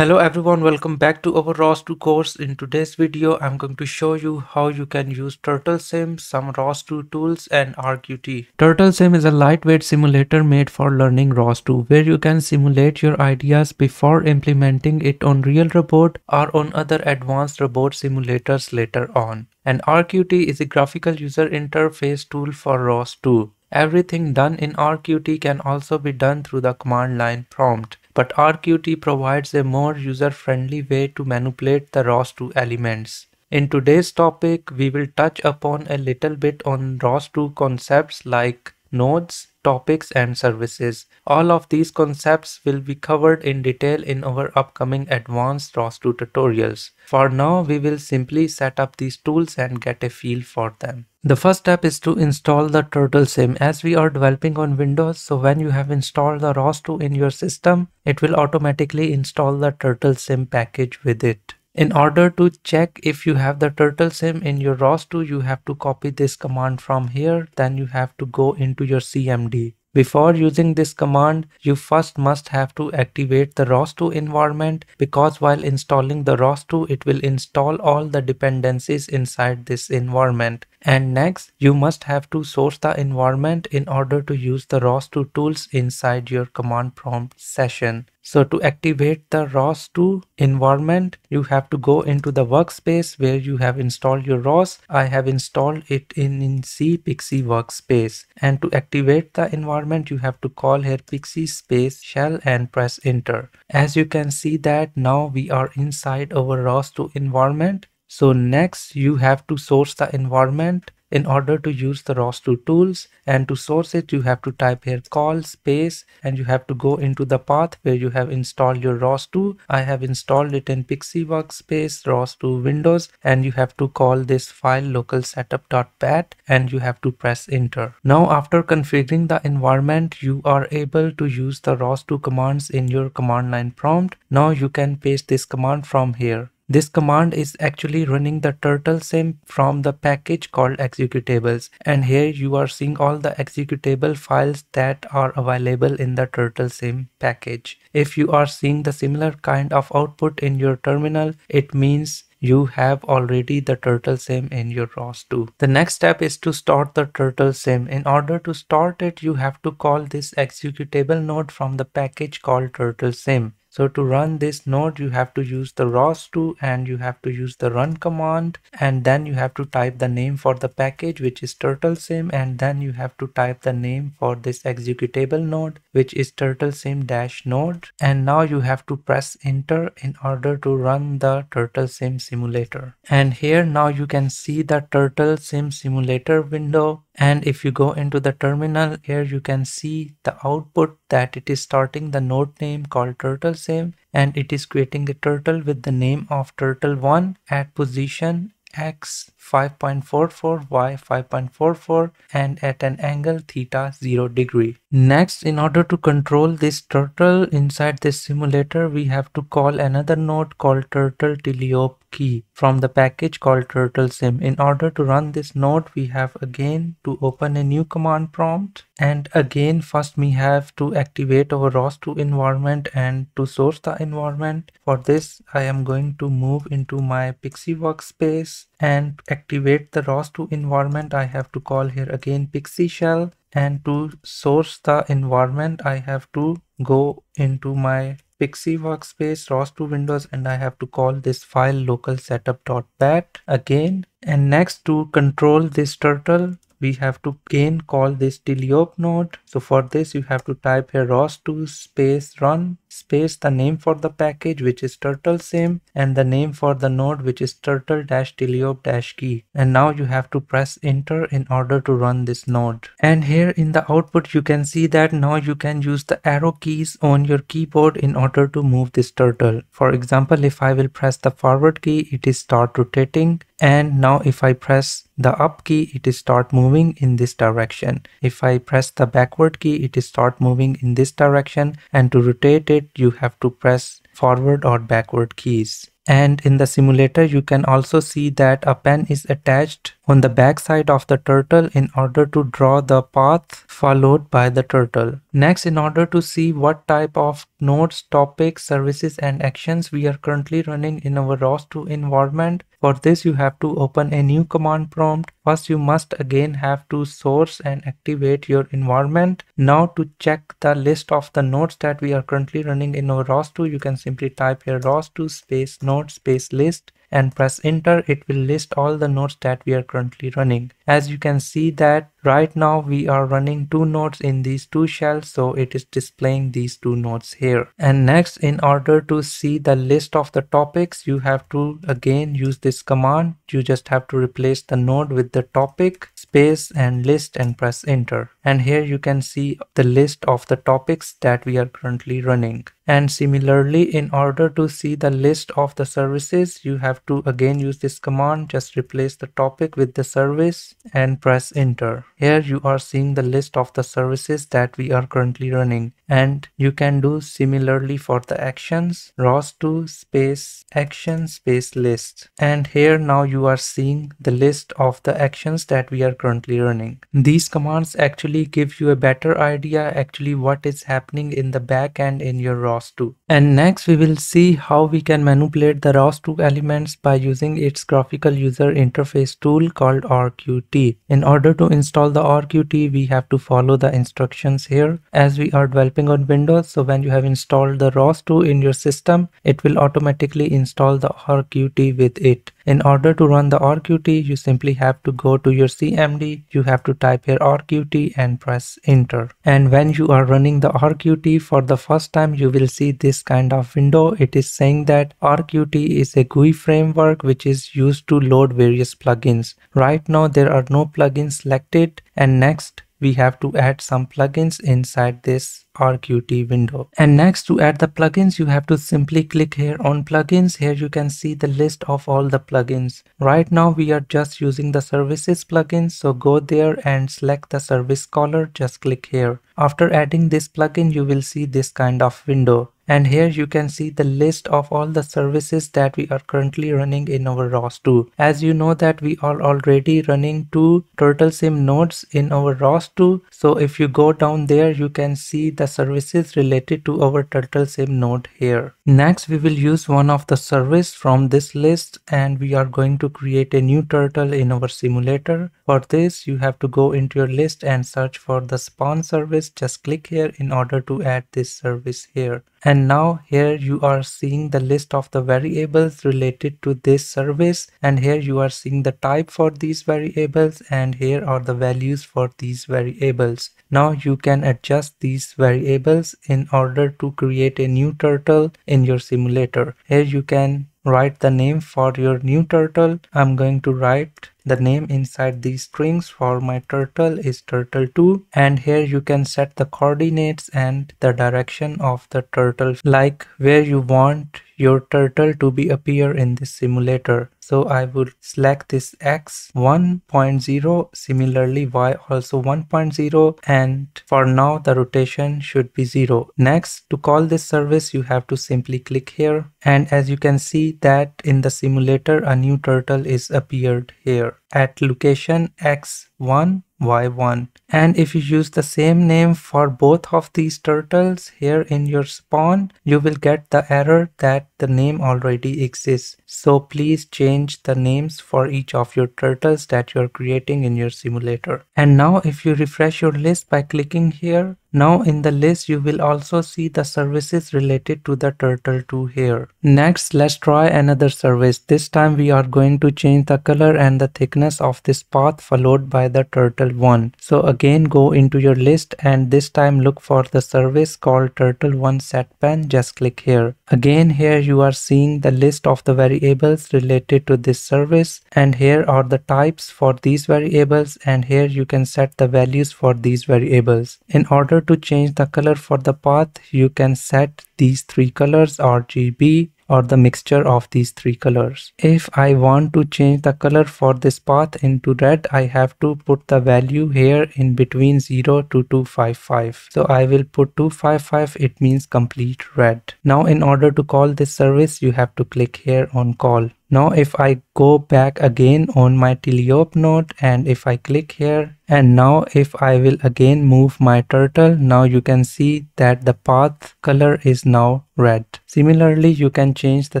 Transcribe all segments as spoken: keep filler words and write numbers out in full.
Hello everyone, welcome back to our R O S two course. In today's video, I'm going to show you how you can use Turtlesim, some R O S two tools and R Q T. Turtlesim is a lightweight simulator made for learning R O S two where you can simulate your ideas before implementing it on real robot or on other advanced robot simulators later on. And R Q T is a graphical user interface tool for R O S two. Everything done in R Q T can also be done through the command line prompt, but R Q T provides a more user-friendly way to manipulate the R O S two elements. In today's topic, we will touch upon a little bit on R O S two concepts like nodes, topics and services. All of these concepts will be covered in detail in our upcoming advanced R O S two tutorials. For now, we will simply set up these tools and get a feel for them. The first step is to install the Turtlesim, as we are developing on Windows, so when you have installed the R O S two in your system, it will automatically install the Turtlesim package with it. In order to check if you have the Turtlesim in your R O S two, you have to copy this command from here, then you have to go into your C M D. Before using this command, you first must have to activate the R O S two environment, because while installing the R O S two, it will install all the dependencies inside this environment. And next, you must have to source the environment in order to use the R O S two tools inside your command prompt session. So to activate the R O S two environment, you have to go into the workspace where you have installed your R O S. I have installed it in, in C pixi workspace. And to activate the environment, you have to call here pixi space shell and press enter. As you can see that now we are inside our R O S two environment. So next, you have to source the environment in order to use the R O S two tools, and to source it you have to type here call space and you have to go into the path where you have installed your R O S two. I have installed it in pixi workspace R O S two Windows, and you have to call this file local setup.bat and you have to press enter. Now after configuring the environment, you are able to use the R O S two commands in your command line prompt. Now you can paste this command from here. This command is actually running the Turtlesim from the package called executables, and here you are seeing all the executable files that are available in the Turtlesim package. If you are seeing the similar kind of output in your terminal, it means you have already the Turtlesim in your R O S two. The next step is to start the Turtlesim. In order to start it, you have to call this executable node from the package called Turtlesim. So to run this node, you have to use the R O S two and you have to use the run command, and then you have to type the name for the package, which is Turtlesim, and then you have to type the name for this executable node, which is Turtlesim-node, and now you have to press enter in order to run the Turtlesim simulator. And here now you can see the Turtlesim simulator window. And if you go into the terminal, here you can see the output that it is starting the node name called Turtlesim, and it is creating a turtle with the name of turtle one at position x five point four four, y five point four four, and at an angle theta zero degree. Next, in order to control this turtle inside this simulator, we have to call another node called turtle teleop key from the package called Turtlesim. In order to run this node, we have again to open a new command prompt, and again first we have to activate our R O S two environment, and to source the environment for this I am going to move into my pixi workspace and activate the R O S two environment. I have to call here again pixi shell, and to source the environment I have to go into my pixi workspace R O S two Windows, and I have to call this file local setup.bat again. And next, to control this turtle, we have to again call this teleop node. So for this you have to type here R O S two space run space the name for the package, which is Turtlesim, and the name for the node, which is turtle teleop key, and now you have to press enter in order to run this node. And here in the output you can see that now you can use the arrow keys on your keyboard in order to move this turtle. For example, if I will press the forward key, it is start rotating, and now if I press the up key, it is start moving in this direction. If I press the backward key, it is start moving in this direction, and to rotate it you have to press forward or backward keys. And in the simulator you can also see that a pen is attached on the back side of the turtle in order to draw the path followed by the turtle. Next, in order to see what type of nodes, topics, services and actions we are currently running in our R O S two environment, for this you have to open a new command prompt. First, you must again have to source and activate your environment. Now, to check the list of the nodes that we are currently running in our R O S two, you can simply type here R O S two space node space list and press enter. It will list all the nodes that we are currently running. As you can see that right now we are running two nodes in these two shells, so it is displaying these two nodes here. And next, in order to see the list of the topics, you have to again use this command. You just have to replace the node with the topic space and list and press enter. And here you can see the list of the topics that we are currently running. And similarly, in order to see the list of the services, you have to again use this command. Just replace the topic with the service and press enter. Here you are seeing the list of the services that we are currently running. And you can do similarly for the actions, R O S two space action space list. And here now you are seeing the list of the actions that we are currently running. These commands actually give you a better idea actually what is happening in the back end in your R O S two. And next we will see how we can manipulate the R O S two elements by using its graphical user interface tool called R Q T. In order to install the R Q T, we have to follow the instructions here. As we are developing on Windows, so when you have installed the R O S two in your system, it will automatically install the R Q T with it. In order to run the R Q T, you simply have to go to your C M D. You have to type here R Q T and press enter. And when you are running the R Q T for the first time, you will see this kind of window. It is saying that R Q T is a G U I framework which is used to load various plugins. Right now there are no plugins selected, and next we have to add some plugins inside this R Q T window. And next, to add the plugins, you have to simply click here on plugins. Here you can see the list of all the plugins. Right now we are just using the services plugin, so go there and select the service caller. Just click here. After adding this plugin, you will see this kind of window. And here you can see the list of all the services that we are currently running in our R O S two. As you know that we are already running two Turtlesim nodes in our R O S two. So if you go down there, you can see the services related to our Turtlesim node here. Next, we will use one of the service from this list, and we are going to create a new turtle in our simulator. For this, you have to go into your list and search for the spawn service. Just click here in order to add this service here. And now here you are seeing the list of the variables related to this service, and here you are seeing the type for these variables, and here are the values for these variables. Now you can adjust these variables in order to create a new turtle in your simulator. Here you can write the name for your new turtle. I'm going to write the name inside these strings for my turtle is turtle two, and here you can set the coordinates and the direction of the turtle, like where you want your turtle to be appear in this simulator. So I would select this X one point zero, similarly Y also one point zero, and for now the rotation should be zero. Next, to call this service, you have to simply click here, and as you can see that in the simulator a new turtle is appeared here at location X one Y one. And if you use the same name for both of these turtles here in your spawn, you will get the error that the name already exists. So please change the names for each of your turtles that you are creating in your simulator. And now if you refresh your list by clicking here, now in the list you will also see the services related to the turtle two here. Next, let's try another service. This time we are going to change the color and the thickness of this path followed by the turtle one. So again, go into your list and this time look for the service called turtle one setpen. Just click here. Again, here you are seeing the list of the variables related to this service, and here are the types for these variables, and here you can set the values for these variables. In order to change the color for the path, you can set these three colors R G B or the mixture of these three colors. If I want to change the color for this path into red, I have to put the value here in between zero to two fifty-five. So I will put two fifty-five, it means complete red. Now in order to call this service, you have to click here on call. Now if I go back again on my teleop node and if I click here, and now if I will again move my turtle, now you can see that the path color is now red. Similarly, you can change the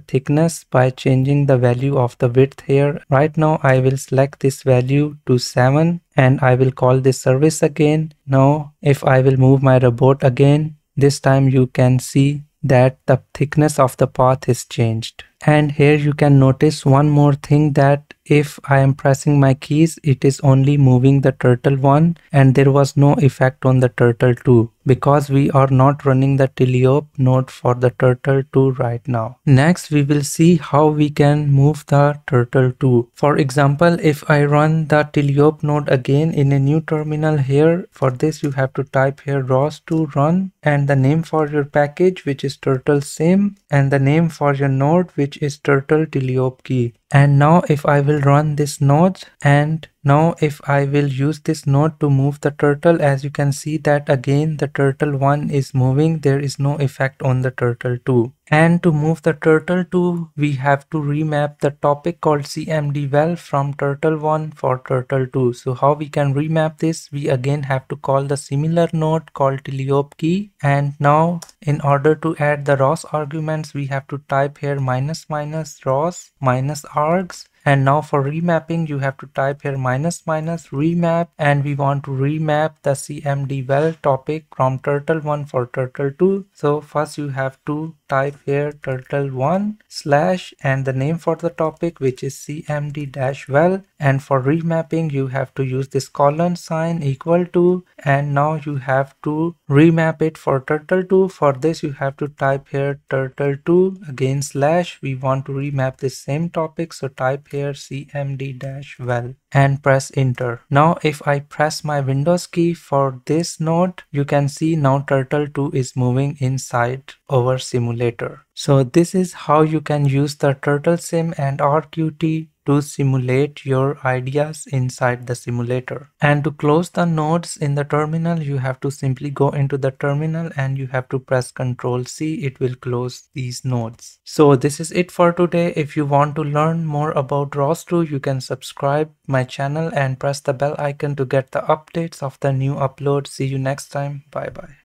thickness by changing the value of the width here. Right now I will select this value to seven and I will call this service again. Now if I will move my robot again, this time you can see that the thickness of the path is changed. And here you can notice one more thing, that if I am pressing my keys, it is only moving the turtle one and there was no effect on the turtle two, because we are not running the teleop node for the turtle two right now. Next we will see how we can move the turtle two. For example, if I run the teleop node again in a new terminal here, for this you have to type here R O S two run and the name for your package, which is Turtlesim, and the name for your node, which is turtle teleop key. And now if I will run this node, and now if I will use this node to move the turtle, as you can see that again the turtle one is moving, there is no effect on the turtle two. And to move the turtle two, we have to remap the topic called C M D vel from turtle one for turtle two. So how we can remap this? We again have to call the similar node called teleop key. And now in order to add the R O S arguments, we have to type here minus minus R O S minus args. And now for remapping, you have to type here minus minus remap, and we want to remap the C M D vel topic from turtle one for turtle two. So first you have to type here turtle one slash and the name for the topic, which is C M D dash vel, and for remapping you have to use this colon sign equal to, and now you have to remap it for turtle two. For this you have to type here turtle two again slash, we want to remap this same topic, so type here here C M D dash vel and press enter. Now if I press my Windows key for this node, you can see now turtle two is moving inside our simulator. So this is how you can use the Turtlesim and R Q T to simulate your ideas inside the simulator. And to close the nodes in the terminal, you have to simply go into the terminal and you have to press control C. It will close these nodes. So this is it for today. If you want to learn more about R O S two, you can subscribe my channel and press the bell icon to get the updates of the new upload. See you next time. Bye bye.